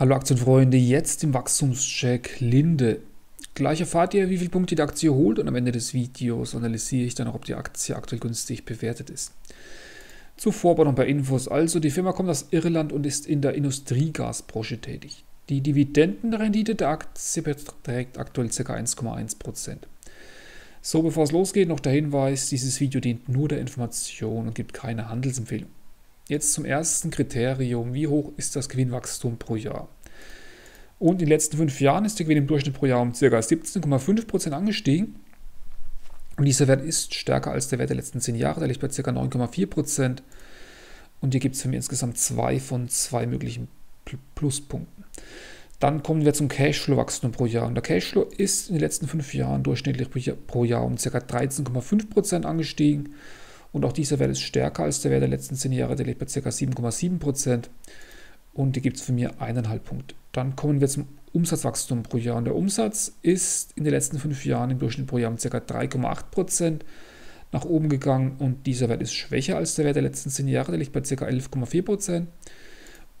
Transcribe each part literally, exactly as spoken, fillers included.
Hallo Aktienfreunde, jetzt im Wachstumscheck Linde. Gleich erfahrt ihr, wie viele Punkte die Aktie holt, und am Ende des Videos analysiere ich dann auch, ob die Aktie aktuell günstig bewertet ist. Zuvor aber noch ein paar Infos. Also, die Firma kommt aus Irland und ist in der Industriegasbranche tätig. Die Dividendenrendite der Aktie beträgt aktuell ca. eins Komma eins Prozent. So, bevor es losgeht, noch der Hinweis, dieses Video dient nur der Information und gibt keine Handelsempfehlung. Jetzt zum ersten Kriterium: Wie hoch ist das Gewinnwachstum pro Jahr? Und in den letzten fünf Jahren ist der Gewinn im Durchschnitt pro Jahr um ca. siebzehn Komma fünf Prozent angestiegen. Und dieser Wert ist stärker als der Wert der letzten zehn Jahre, der liegt bei ca. neun Komma vier Prozent. Und hier gibt es für mich insgesamt zwei von zwei möglichen Pluspunkten. Dann kommen wir zum Cashflow-Wachstum pro Jahr. Und der Cashflow ist in den letzten fünf Jahren durchschnittlich pro Jahr um ca. dreizehn Komma fünf Prozent angestiegen. Und auch dieser Wert ist stärker als der Wert der letzten zehn Jahre, der liegt bei ca. sieben Komma sieben Prozent. Und hier gibt es für mich eineinhalb Punkte. Dann kommen wir zum Umsatzwachstum pro Jahr. Und der Umsatz ist in den letzten fünf Jahren im Durchschnitt pro Jahr um ca. drei Komma acht Prozent nach oben gegangen. Und dieser Wert ist schwächer als der Wert der letzten zehn Jahre, der liegt bei ca. elf Komma vier Prozent.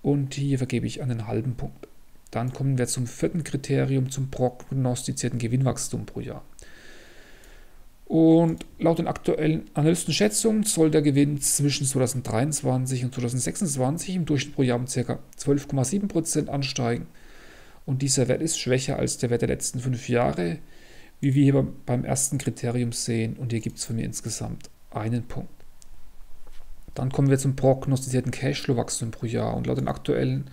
Und hier vergebe ich einen halben Punkt. Dann kommen wir zum vierten Kriterium, zum prognostizierten Gewinnwachstum pro Jahr. Und laut den aktuellen Analystenschätzungen soll der Gewinn zwischen zweitausenddreiundzwanzig und zweitausendsechsundzwanzig im Durchschnitt pro Jahr um ca. zwölf Komma sieben Prozent ansteigen. Und dieser Wert ist schwächer als der Wert der letzten fünf Jahre, wie wir hier beim ersten Kriterium sehen. Und hier gibt es für mich insgesamt einen Punkt. Dann kommen wir zum prognostizierten Cashflow-Wachstum pro Jahr. Und laut den aktuellen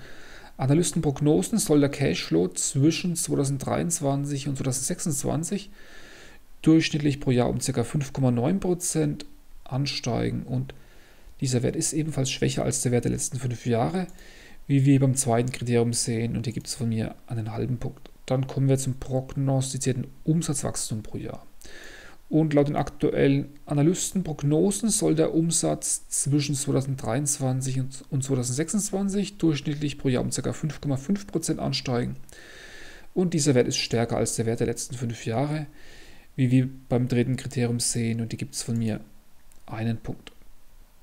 Analystenprognosen soll der Cashflow zwischen zweitausenddreiundzwanzig und zweitausendsechsundzwanzig durchschnittlich pro Jahr um ca. fünf Komma neun Prozent ansteigen, und dieser Wert ist ebenfalls schwächer als der Wert der letzten fünf Jahre, wie wir beim zweiten Kriterium sehen, und hier gibt es von mir einen halben Punkt. Dann kommen wir zum prognostizierten Umsatzwachstum pro Jahr. Und laut den aktuellen Analystenprognosen soll der Umsatz zwischen zweitausenddreiundzwanzig und zweitausendsechsundzwanzig durchschnittlich pro Jahr um ca. fünf Komma fünf Prozent ansteigen, und dieser Wert ist stärker als der Wert der letzten fünf Jahre, wie wir beim dritten Kriterium sehen, und die gibt es von mir einen Punkt.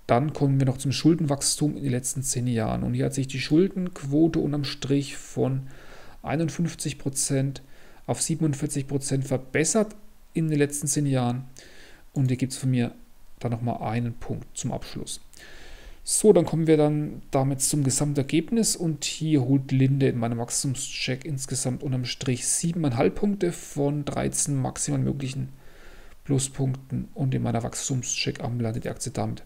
Dann kommen wir noch zum Schuldenwachstum in den letzten zehn Jahren, und hier hat sich die Schuldenquote unterm Strich von einundfünfzig Prozent auf siebenundvierzig Prozent verbessert in den letzten zehn Jahren, und hier gibt es von mir dann nochmal einen Punkt zum Abschluss. So, dann kommen wir dann damit zum Gesamtergebnis, und hier holt Linde in meinem Wachstumscheck insgesamt unterm Strich sieben Komma fünf Punkte von dreizehn maximal möglichen Pluspunkten, und in meiner Wachstumscheck landet die Aktie damit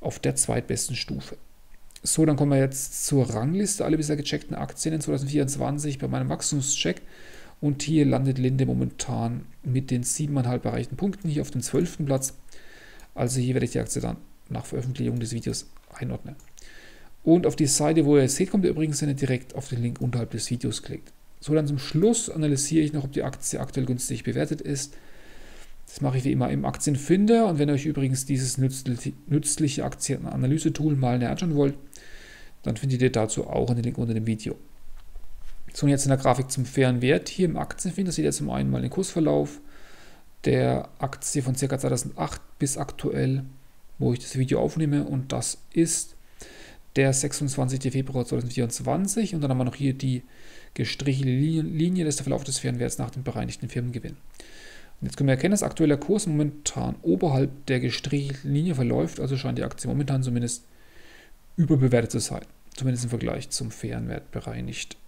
auf der zweitbesten Stufe. So, dann kommen wir jetzt zur Rangliste aller bisher gecheckten Aktien in zweitausendvierundzwanzig bei meinem Wachstumscheck, und hier landet Linde momentan mit den sieben Komma fünf erreichten Punkten hier auf dem zwölften Platz. Also hier werde ich die Aktie dann nach Veröffentlichung des Videos einordnen. Und auf die Seite, wo ihr es seht, kommt ihr übrigens, wenn ihr direkt auf den Link unterhalb des Videos klickt. So, dann zum Schluss analysiere ich noch, ob die Aktie aktuell günstig bewertet ist. Das mache ich wie immer im Aktienfinder, und wenn euch übrigens dieses nützliche Aktienanalyse-Tool mal näher anschauen wollt, dann findet ihr dazu auch einen Link unter dem Video. So, und jetzt in der Grafik zum fairen Wert. Hier im Aktienfinder seht ihr zum einen mal den Kursverlauf der Aktie von ca. zweitausendacht bis aktuell, wo ich das Video aufnehme, und das ist der sechsundzwanzigste Februar zweitausendvierundzwanzig, und dann haben wir noch hier die gestrichelte Linie, das ist der Verlauf des fairen Werts nach dem bereinigten Firmengewinn. Und jetzt können wir erkennen, dass aktueller Kurs momentan oberhalb der gestrichelten Linie verläuft, also scheint die Aktie momentan zumindest überbewertet zu sein, zumindest im Vergleich zum fairen Wert bereinigt.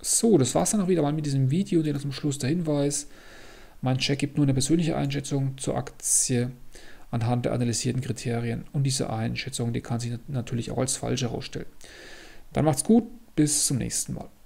So, das war es dann auch wieder mal mit diesem Video, den zum Schluss der Hinweis: Mein Check gibt nur eine persönliche Einschätzung zur Aktie anhand der analysierten Kriterien, und diese Einschätzung, die kann sich natürlich auch als falsch herausstellen. Dann macht's gut, bis zum nächsten Mal.